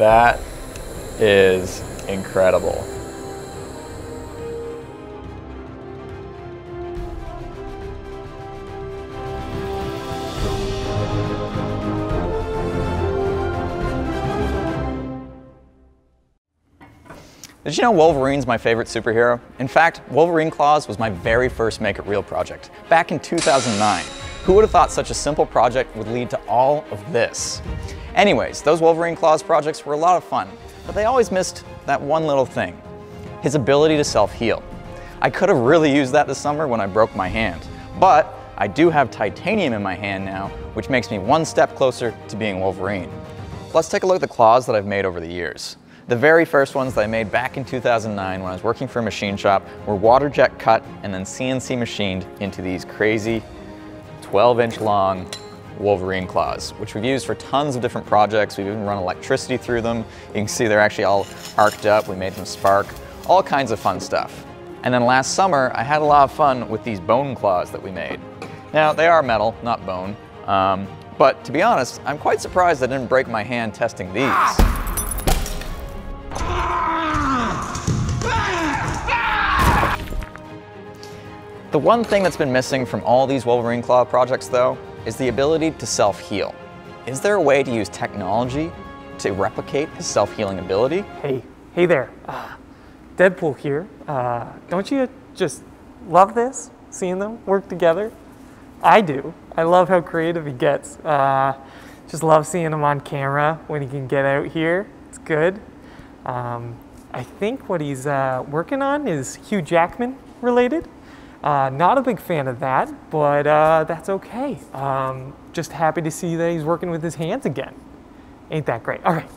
That is incredible. Did you know Wolverine's my favorite superhero? In fact, Wolverine Claws was my very first Make It Real project, back in 2009. Who would have thought such a simple project would lead to all of this? Anyways, those Wolverine Claws projects were a lot of fun, but they always missed that one little thing, his ability to self-heal. I could have really used that this summer when I broke my hand, but I do have titanium in my hand now, which makes me one step closer to being Wolverine. Let's take a look at the claws that I've made over the years. The very first ones that I made back in 2009 when I was working for a machine shop were water jet cut and then CNC machined into these crazy 12-inch long Wolverine claws, which we've used for tons of different projects. We've even run electricity through them. You can see they're actually all arced up. We made them spark, all kinds of fun stuff. And then last summer, I had a lot of fun with these bone claws that we made. Now, they are metal, not bone, but to be honest, I'm quite surprised I didn't break my hand testing these. The one thing that's been missing from all these Wolverine Claw projects, though, is the ability to self-heal. Is there a way to use technology to replicate his self-healing ability? Hey there. Deadpool here. Don't you just love this, seeing them work together? I do. I love how creative he gets. Just love seeing him on camera when he can get out here. It's good. I think what he's working on is Hugh Jackman related. Not a big fan of that, but that's okay. Just happy to see that he's working with his hands again. Ain't that great? All right,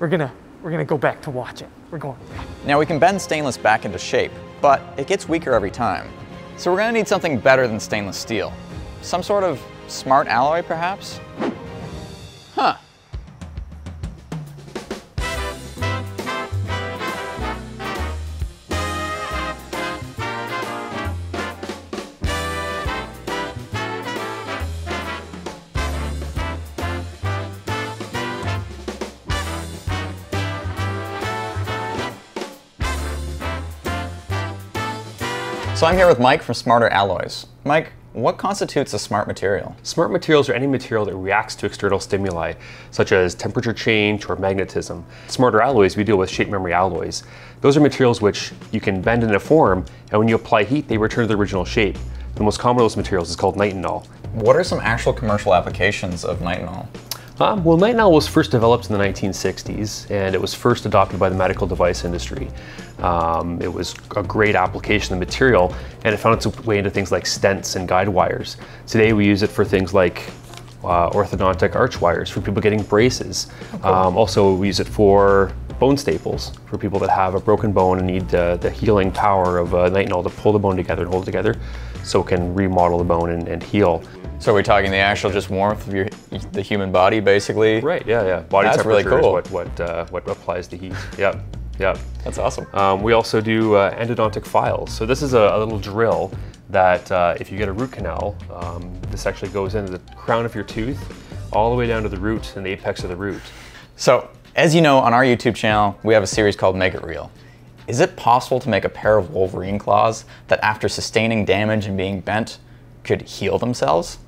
we're gonna go back to watch it. We're going back. Now we can bend stainless back into shape, but it gets weaker every time. So we're gonna need something better than stainless steel. Some sort of smart alloy, perhaps? Huh. So I'm here with Mike from Smarter Alloys. Mike, what constitutes a smart material? Smart materials are any material that reacts to external stimuli, such as temperature change or magnetism. Smarter Alloys, we deal with shape memory alloys. Those are materials which you can bend into form, and when you apply heat, they return to their original shape. The most common of those materials is called nitinol. What are some actual commercial applications of nitinol? Well, nitinol was first developed in the 1960s, and it was first adopted by the medical device industry. It was a great application of the material, and it found its way into things like stents and guide wires. Today, we use it for things like orthodontic arch wires for people getting braces. Oh, cool. Also, we use it for bone staples for people that have a broken bone and need the healing power of nitinol to pull the bone together and hold it together so it can remodel the bone and heal. So are we talking the actual just warmth of the human body, basically? Right, yeah. Body temperature really cool. Is what applies the heat. Yeah. That's awesome. We also do endodontic files. So this is a little drill that if you get a root canal, this actually goes into the crown of your tooth, all the way down to the root and the apex of the root. So as you know, on our YouTube channel, we have a series called Make It Real. Is it possible to make a pair of Wolverine claws that after sustaining damage and being bent could heal themselves?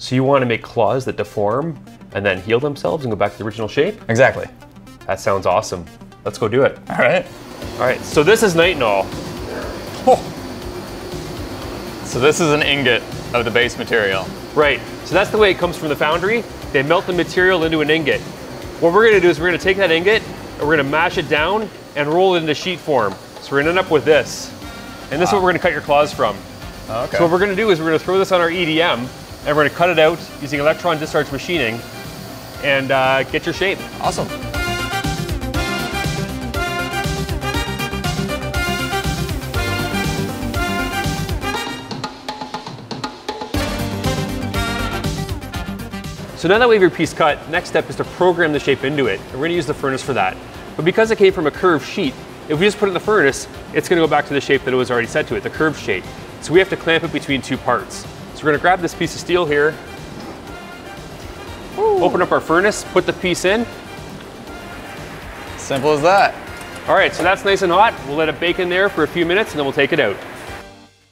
So you want to make claws that deform and then heal themselves and go back to the original shape? Exactly. That sounds awesome. Let's go do it. All right. All right, so this is nitinol. Oh. So this is an ingot of the base material. Right, so that's the way it comes from the foundry. They melt the material into an ingot. What we're gonna do is we're gonna take that ingot and we're gonna mash it down and roll it into sheet form. So we're gonna end up with this. And this is what we're gonna cut your claws from. Oh, okay. So what we're gonna do is we're gonna throw this on our EDM and we're gonna cut it out using electron discharge machining and get your shape. Awesome. So now that we have your piece cut, next step is to program the shape into it. And we're gonna use the furnace for that. But because it came from a curved sheet, if we just put it in the furnace, it's gonna go back to the shape that it was already set to it, the curved shape. So we have to clamp it between two parts. So we're gonna grab this piece of steel here, Ooh. Open up our furnace, put the piece in, Simple as that. All right, so that's nice and hot. We'll let it bake in there for a few minutes and then we'll take it out.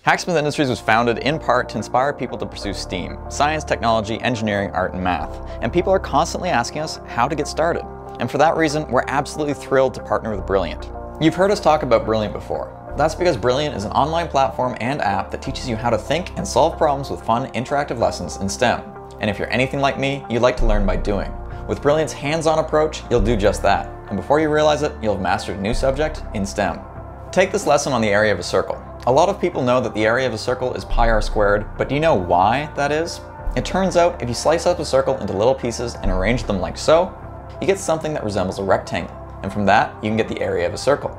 Hacksmith Industries was founded in part to inspire people to pursue STEAM, science, technology, engineering, art, and math. And people are constantly asking us how to get started. And for that reason, we're absolutely thrilled to partner with Brilliant. You've heard us talk about Brilliant before. That's because Brilliant is an online platform and app that teaches you how to think and solve problems with fun, interactive lessons in STEM. And if you're anything like me, you like to learn by doing. With Brilliant's hands-on approach, you'll do just that. And before you realize it, you'll have mastered a new subject in STEM. Take this lesson on the area of a circle. A lot of people know that the area of a circle is pi r squared, but do you know why that is? It turns out if you slice up a circle into little pieces and arrange them like so, you get something that resembles a rectangle. And from that, you can get the area of a circle.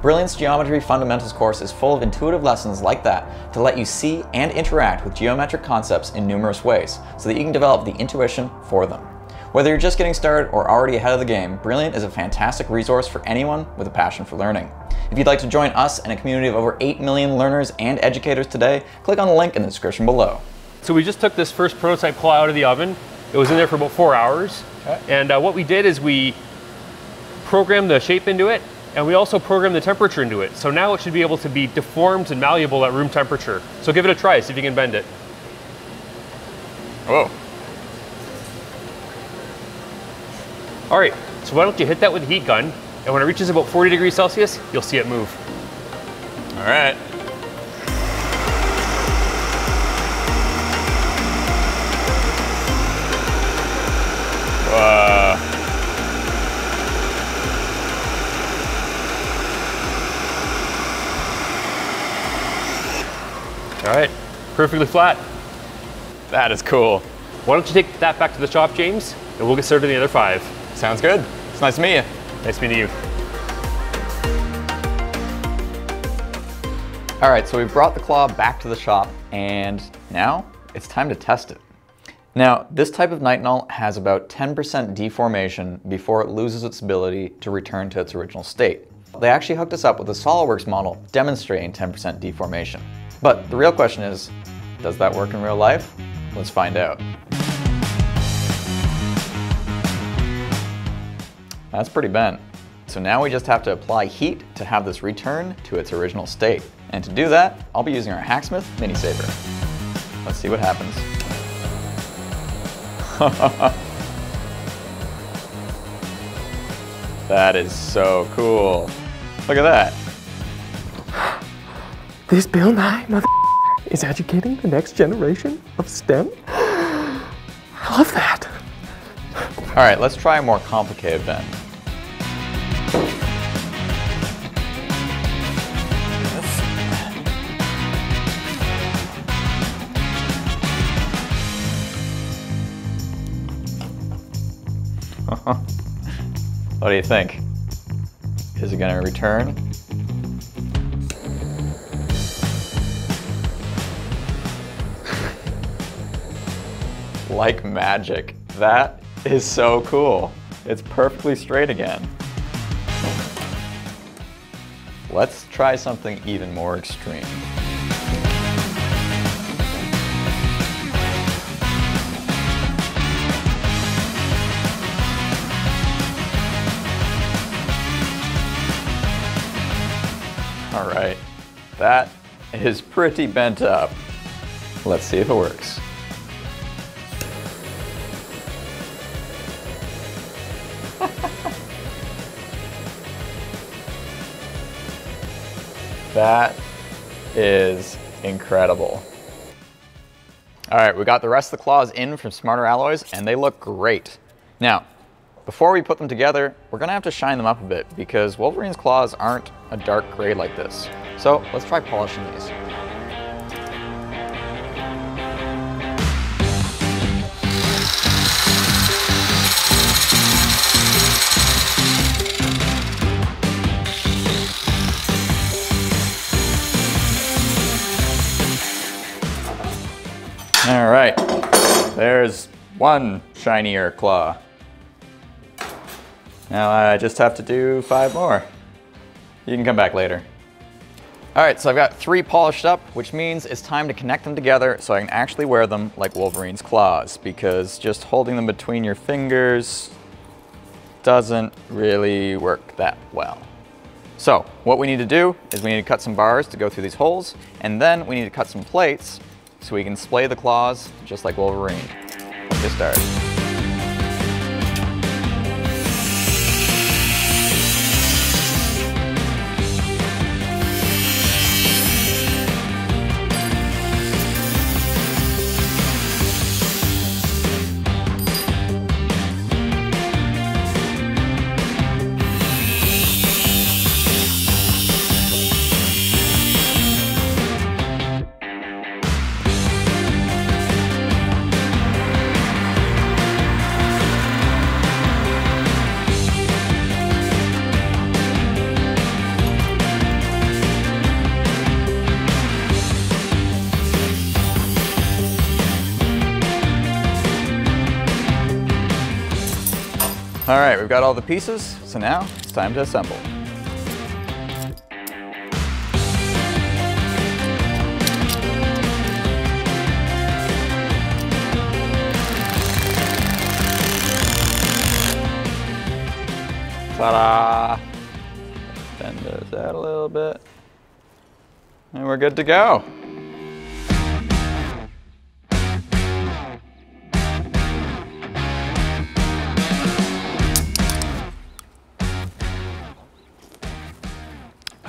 Brilliant's Geometry Fundamentals course is full of intuitive lessons like that to let you see and interact with geometric concepts in numerous ways so that you can develop the intuition for them. Whether you're just getting started or already ahead of the game, Brilliant is a fantastic resource for anyone with a passion for learning. If you'd like to join us and a community of over 8 million learners and educators today, click on the link in the description below. So we just took this first prototype claw out of the oven. It was in there for about 4 hours. Okay. And what we did is we programmed the shape into it, and we also programmed the temperature into it. So now it should be able to be deformed and malleable at room temperature. So give it a try, see if you can bend it. Whoa. All right, so why don't you hit that with a heat gun, and when it reaches about 40 degrees Celsius, you'll see it move. All right. All right, perfectly flat. That is cool. Why don't you take that back to the shop, James, and we'll get started on the other 5. Sounds good. It's nice to meet you. Nice meeting you. All right, so we brought the claw back to the shop and now it's time to test it. Now, this type of nitinol has about 10% deformation before it loses its ability to return to its original state. They actually hooked us up with a SOLIDWORKS model demonstrating 10% deformation. But the real question is, does that work in real life? Let's find out. That's pretty bent. So now we just have to apply heat to have this return to its original state. And to do that, I'll be using our Hacksmith Mini Saver. Let's see what happens. That is so cool. Look at that. This Bill Nye mother is educating the next generation of STEM. I love that. All right, let's try a more complicated bend. What do you think? Is it going to return? Like magic. That is so cool. It's perfectly straight again. Let's try something even more extreme. All right, that is pretty bent up. Let's see if it works. That is incredible. All right, we got the rest of the claws in from Smarter Alloys and they look great. Now, before we put them together, we're gonna have to shine them up a bit because Wolverine's claws aren't a dark gray like this. So let's try polishing these. All right, there's one shinier claw. Now I just have to do 5 more. You can come back later. All right, so I've got 3 polished up, which means it's time to connect them together so I can actually wear them like Wolverine's claws, because just holding them between your fingers doesn't really work that well. So what we need to do is we need to cut some bars to go through these holes, and then we need to cut some plates so we can splay the claws just like Wolverine. Let's get started. All right, we've got all the pieces, so now it's time to assemble. Ta-da! Bend those out a little bit. And we're good to go.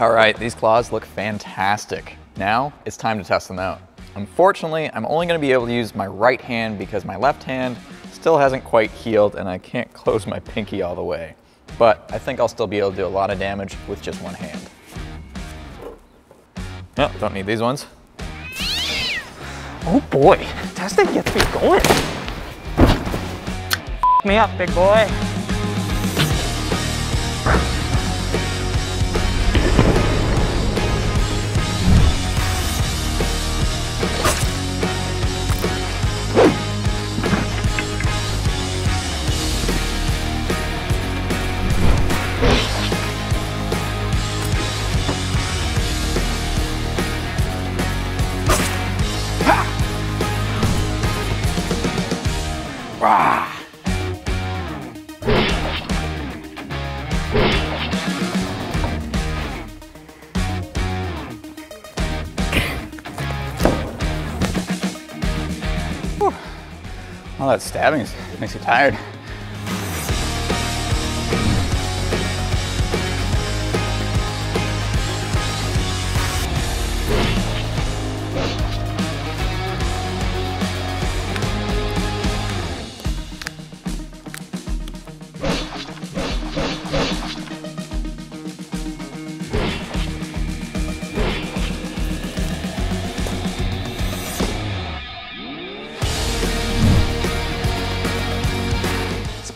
All right, these claws look fantastic. Now it's time to test them out. Unfortunately, I'm only gonna be able to use my right hand because my left hand still hasn't quite healed and I can't close my pinky all the way. But I think I'll still be able to do a lot of damage with just one hand. No, don't need these ones. Oh boy, that's gonna get me going. F me up, big boy. All that stabbing makes you tired.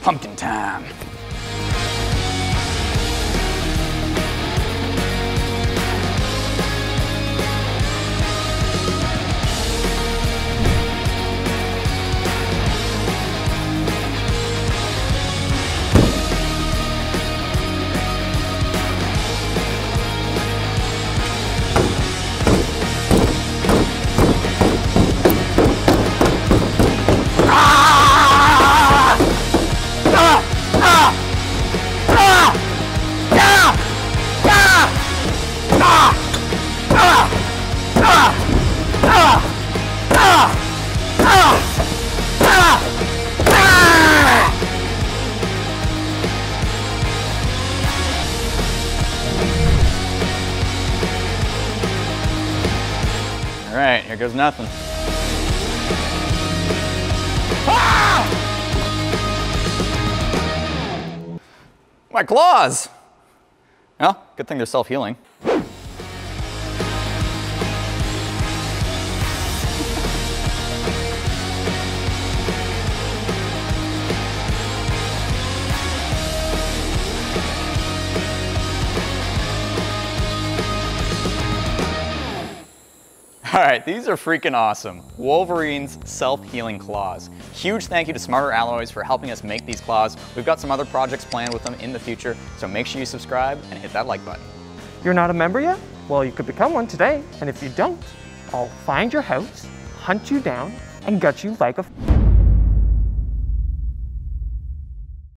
Pumpkin time. All right, here goes nothing. Ah! My claws! Well, good thing they're self-healing. All right, these are freaking awesome. Wolverine's self-healing claws. Huge thank you to Smarter Alloys for helping us make these claws. We've got some other projects planned with them in the future, so make sure you subscribe and hit that like button. You're not a member yet? Well, you could become one today, and if you don't, I'll find your house, hunt you down, and gut you like a...